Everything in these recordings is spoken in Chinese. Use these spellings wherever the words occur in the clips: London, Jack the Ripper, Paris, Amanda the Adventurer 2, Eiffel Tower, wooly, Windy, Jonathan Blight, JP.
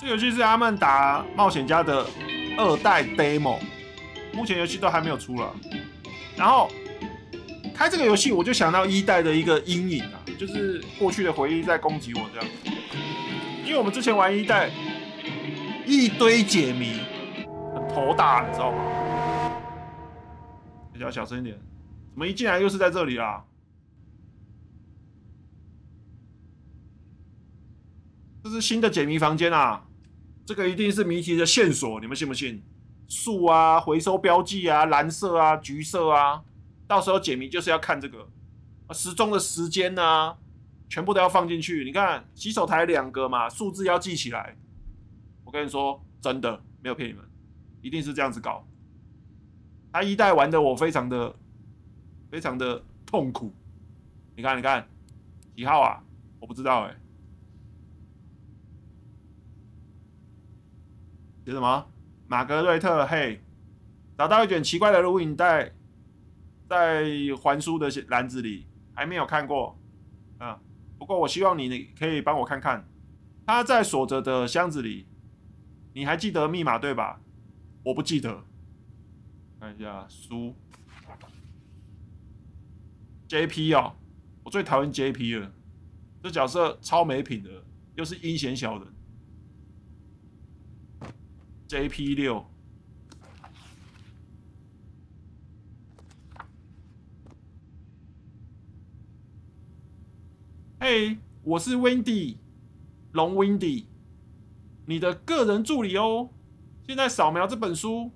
这游戏是阿曼达冒险家的2代 demo， 目前游戏都还没有出了。然后开这个游戏，我就想到1代的一个阴影啊，就是过去的回忆在攻击我这样子。因为我们之前玩1代，一堆解谜，很头大，你知道吗？比较小声一点。怎么一进来又是在这里啊？ 这是新的解谜房间啊！这个一定是谜题的线索，你们信不信？树啊，回收标记啊，蓝色啊，橘色啊，到时候解谜就是要看这个时钟的时间啊，全部都要放进去。你看洗手台2个嘛，数字要记起来。我跟你说，真的没有骗你们，一定是这样子搞。他1代玩的我非常的痛苦。你看几号啊？我不知道欸。 写什么？玛格瑞特，嘿，找到一卷奇怪的录影带，在还书的篮子里，还没有看过。嗯，不过我希望你可以帮我看看。它在锁着的箱子里，你还记得密码对吧？我不记得。看一下书 ，JP 哦，我最讨厌 JP 了，这角色超没品的，又是阴险小人。 JP6， 嘿，我是 Windy， 龙 Windy， 你的个人助理哦。现在扫描这本书，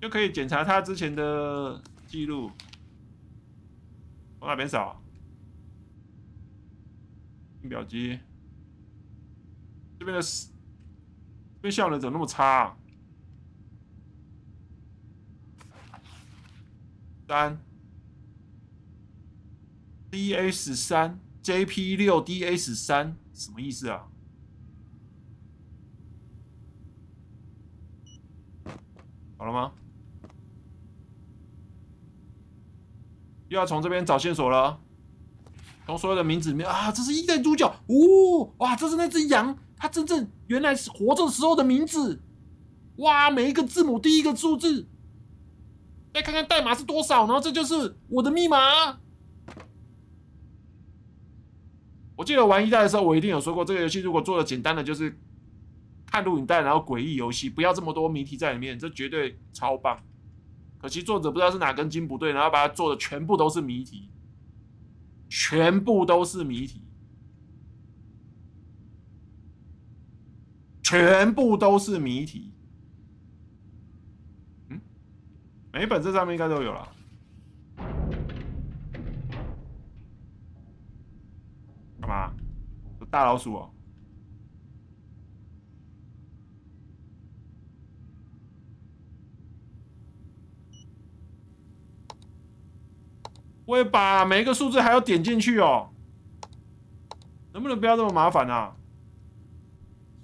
就可以检查他之前的记录。往哪边扫？印表机这边的。 这效能怎么那么差啊？3 DS 3 JP6 DS 3什么意思啊？好了吗？又要从这边找线索了，从所有的名字里面啊，这是1代主角哦，哇，这是那只羊。 他真正原来是活着时候的名字，哇！每一个字母第一个数字，再看看代码是多少，然后这就是我的密码。我记得玩1代的时候，我一定有说过，这个游戏如果做的简单的，就是看录影带，然后诡异游戏，不要这么多谜题在里面，这绝对超棒。可惜作者不知道是哪根筋不对，然后把它做的全部都是谜题，全部都是谜题。 全部都是谜题，嗯，每本这上面应该都有啦。干嘛？有大老鼠哦！我也把每一个数字还要点进去哦，能不能不要这么麻烦啊？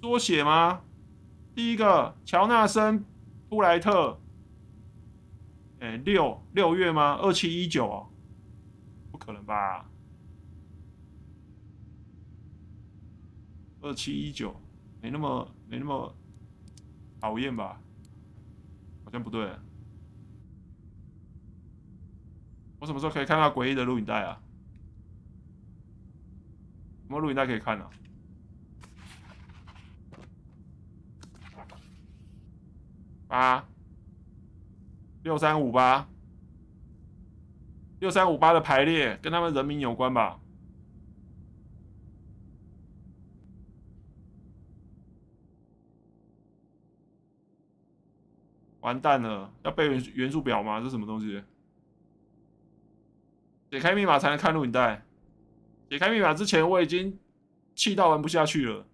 缩写吗？第一个乔纳森布莱特，6月吗？2719哦，不可能吧？2719，没那么讨厌吧？好像不对。我什么时候可以看到诡异的录影带啊？有没有录影带可以看啊？ 6358，6358的排列跟他们人名有关吧？完蛋了，要背元素表吗？这什么东西？解开密码才能看录影带。解开密码之前，我已经气到玩不下去了。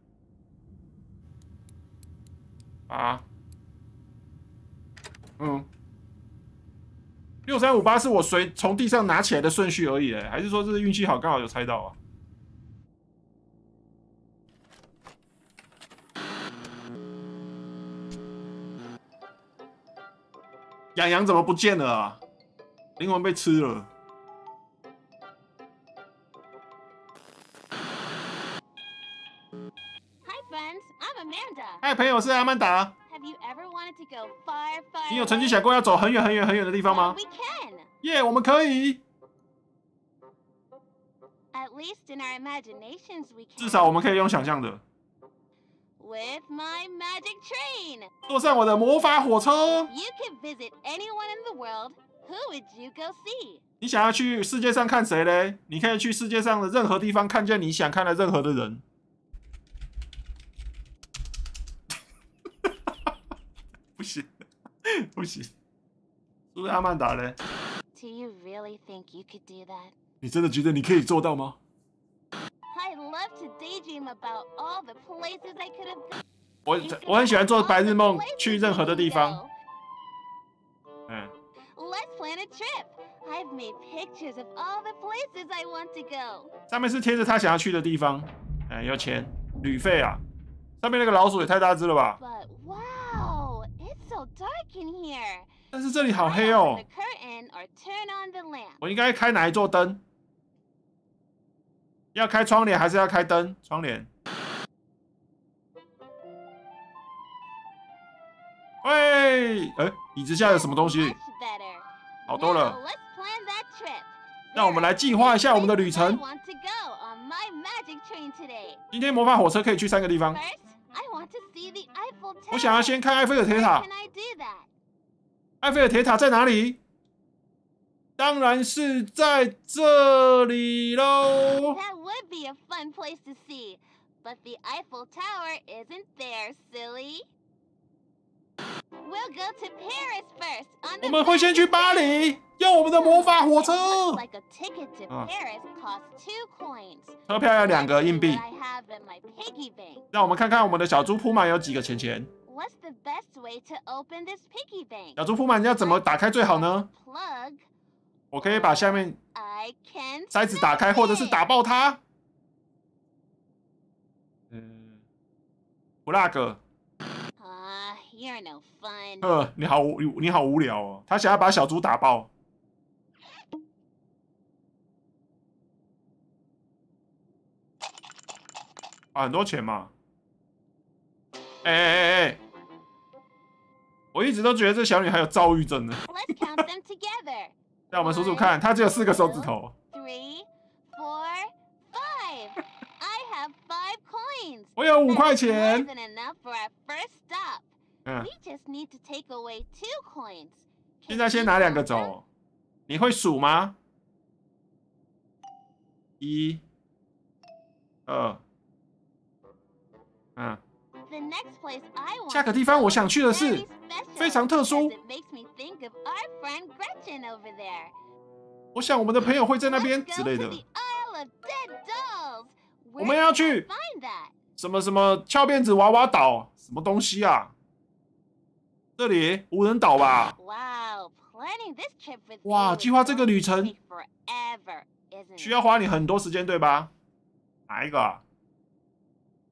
嗯，6358是我随从地上拿起来的顺序而已，还是说这是运气好，刚好有猜到啊？洋洋怎么不见了啊？灵魂被吃了。嗨， friends. I'm Amanda. 嗨，朋友，我是阿曼达。Have you ever wanted to go far, far? 你有曾经想过要走很远、很远、很远的地方吗？ We can. 耶，我们可以。At least in our imaginations, we can. 至少我们可以用想象的。 With my magic train. 坐上我的魔法火车。You could visit anyone in the world. Who would you go see? 你想要去世界上看谁嘞？你可以去世界上的任何地方看见你想看的任何的人。不行，不行，是不是阿曼达嘞？ Do you really think you could do that? 你真的觉得你可以做到吗？ I love to daydream about all the places I could have been. 我很喜欢做白日梦，去任何的地方。嗯。Let's plan a trip. I've made pictures of all the places I want to go. 上面是贴着他想要去的地方。哎，要钱，旅费啊！上面那个老鼠也太大只了吧！ But wow, it's so dark in here. 但是这里好黑哦。我应该开哪一座灯？ 要开窗帘还是要开灯？窗帘。喂，哎，椅子下有什么东西？好多了。让我们来计划一下我们的旅程。今天魔法火车可以去3个地方。我想要先看埃菲尔铁塔。埃菲尔铁塔在哪里？ 当然是在这里喽。That would be a fun place to see, but the Eiffel Tower isn't there, silly. We'll go to Paris first. 我们会先去巴黎，用我们的魔法火车。啊，车票要2个硬币。让我们看看我们的小猪铺满有几个钱钱。 What's the best way to open this piggy bank? 小猪铺满要怎么打开最好呢？ 我可以把下面塞子打开，或者是打爆它。嗯 ，flag。你好无聊哦。他想要把小猪打爆。啊，很多钱嘛。哎！我一直都觉得这小女孩有躁郁症呢。让我们数数看，它只有4个手指头。我有5块钱。嗯。现在先拿2个走。你会数吗？1、2，嗯。下个地方我想去的是非常特殊。 我想我们的朋友会在那边之类的。我们要去什么什么翘辫子娃娃岛，什么东西啊？这里无人岛吧？哇，计划这个旅程需要花你很多时间，对吧？哪一个啊？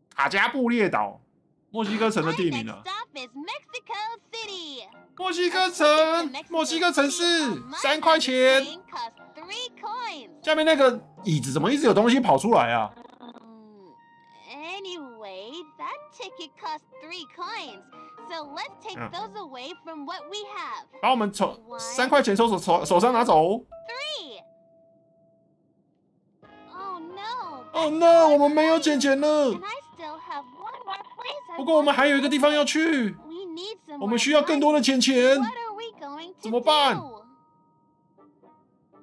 卡加布列岛，墨西哥城的地名了。 墨西哥城，墨西哥城市，3块钱。下面那个椅子怎么一直有东西跑出来啊？把我们从3块钱手上拿走。Oh no！ 我们没有捡钱了。不过我们还有一个地方要去。 我们需要更多的钱钱，怎么办？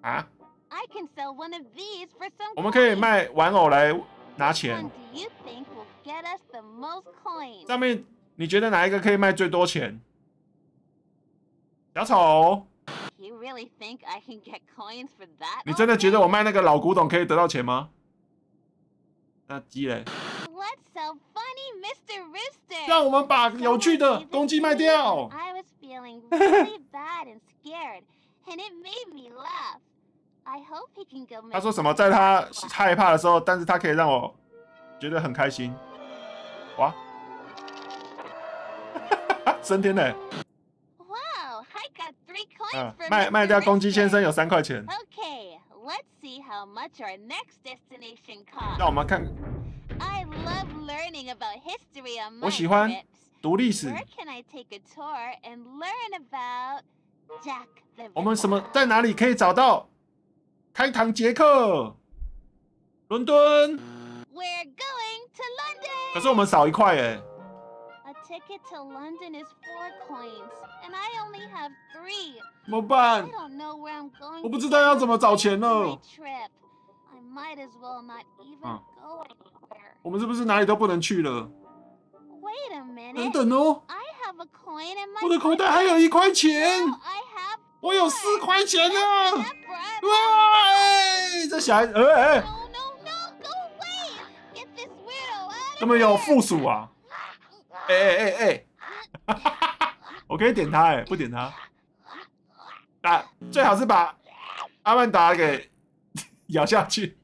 啊？我们可以卖玩偶来拿钱。上面你觉得哪一个可以卖最多钱？小丑，你真的觉得我卖那个老古董可以得到钱吗？那鸡嘞？ 让我们把有趣的公鸡卖掉。他说什么？在他害怕的时候，但是他可以让我觉得很开心。哇！升天嘞！嗯，卖掉公鸡先生有3块钱。让我们看。learning about history on my trips. Where can I take a tour and learn about Jack the Ripper? 我们什么在哪里可以找到？开膛杰克，伦敦。We're going to London. 可是我们少一块哎。A ticket to London is 4 coins, and I only have 3. 怎么办？ I don't know where I'm going. 我不知道要怎么找钱了。 Might as well not even go anywhere. 我们是不是哪里都不能去了？ Wait a minute. 等等哦。I have a coin in my. 我的口袋还有1块钱。我有4块钱啊！哇！这小孩，哎！怎么有附属啊？哎！我可以点他哎，不点他。啊，最好是把阿曼达给。 咬下去。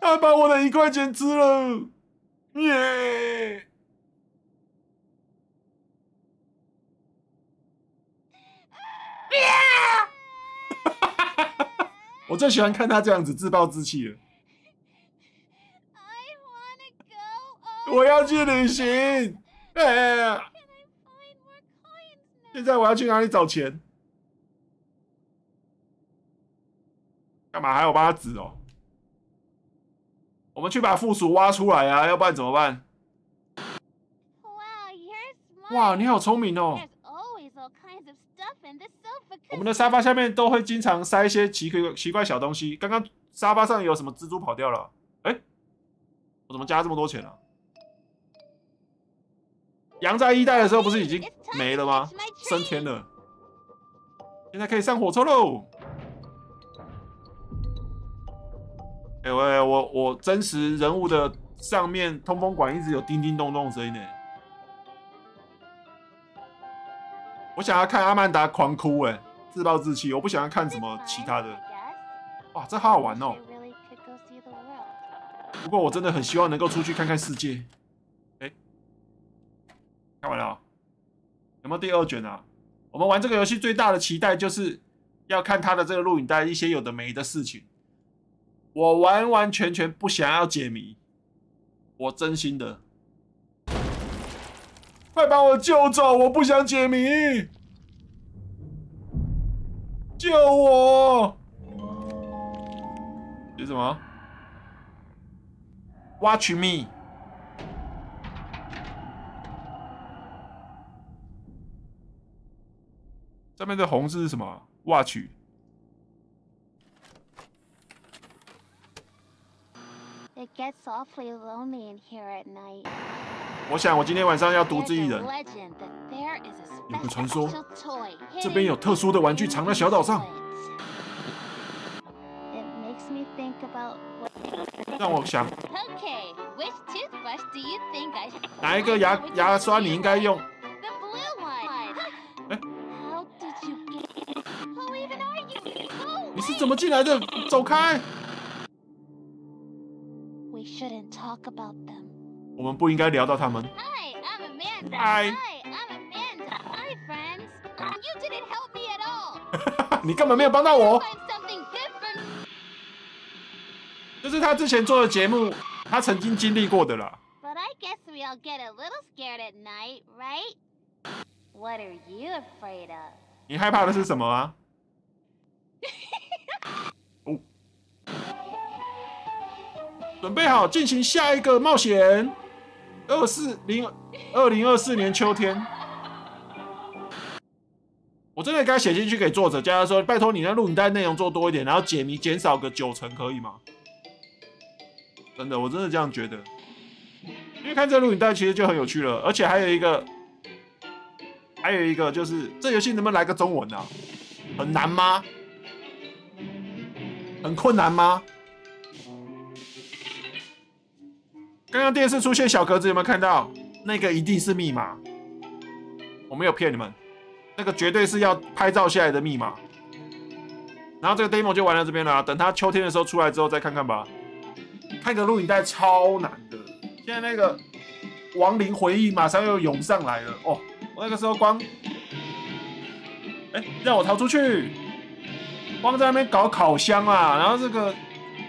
他把我的1块钱吃了，耶！我最喜欢看他这样子自暴自弃了。我要去旅行。哎。 现在我要去哪里找钱？干嘛还有帮他指哦？我们去把附属挖出来啊，要不然怎么办？哇，你好聪明哦！我们的沙发下面都会经常塞一些奇怪小东西。刚刚沙发上有什么蜘蛛跑掉了？哎，我怎么加这么多钱啊？ 羊在1代的时候不是已经没了吗？升天了，现在可以上火车喽！哎喂，我真实人物的上面通风管一直有叮叮咚咚的声音呢。我想要看阿曼达狂哭哎，自暴自弃，我不想要看什么其他的。哇，这好好玩哦！不过我真的很希望能够出去看看世界。 看完了、哦，有没有第2卷啊？我们玩这个游戏最大的期待就是要看它的这个录影带一些有的没的事情。我完完全全不想要解谜，我真心的，快把我救走！我不想解谜，救我！写什么 ？Watch me。 上面的红字是什么 ？Watch。我想我今天晚上要独自一人。有个传说，这边有特殊的玩具藏在小岛上。让我想，哪一个牙刷你应该用？ 你是怎么进来的？走开！我们不应该聊到他们。嗨，你根本没有帮到我。这是他之前做的节目，他曾经经历过的啦。你害怕的是什么啊？ 哦，准备好进行下一个冒险。2024年秋天，我真的该写进去给作者，叫他说：拜托你那录影带内容做多一点，然后解谜减少个9成，可以吗？真的，我真的这样觉得，因为看这录影带其实就很有趣了，而且还有一个就是这游戏能不能来个中文啊？很难吗？ 很困难吗？刚刚电视出现小格子，有没有看到？那个一定是密码，我没有骗你们，那个绝对是要拍照下来的密码。然后这个 demo 就玩到这边了、啊，等它秋天的时候出来之后再看看吧。看个录影带超难的，现在那个亡灵回忆马上又涌上来了哦。我那个时候光，哎，让我逃出去。光在那边搞烤箱啊，然后这个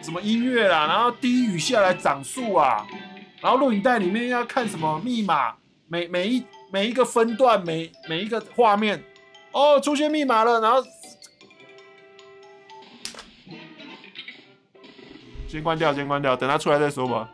什么音乐啦，然后低语下来涨速啊，然后录影带里面要看什么密码，每一个分段，每一个画面，哦，出现密码了，然后先关掉，等它出来再说吧。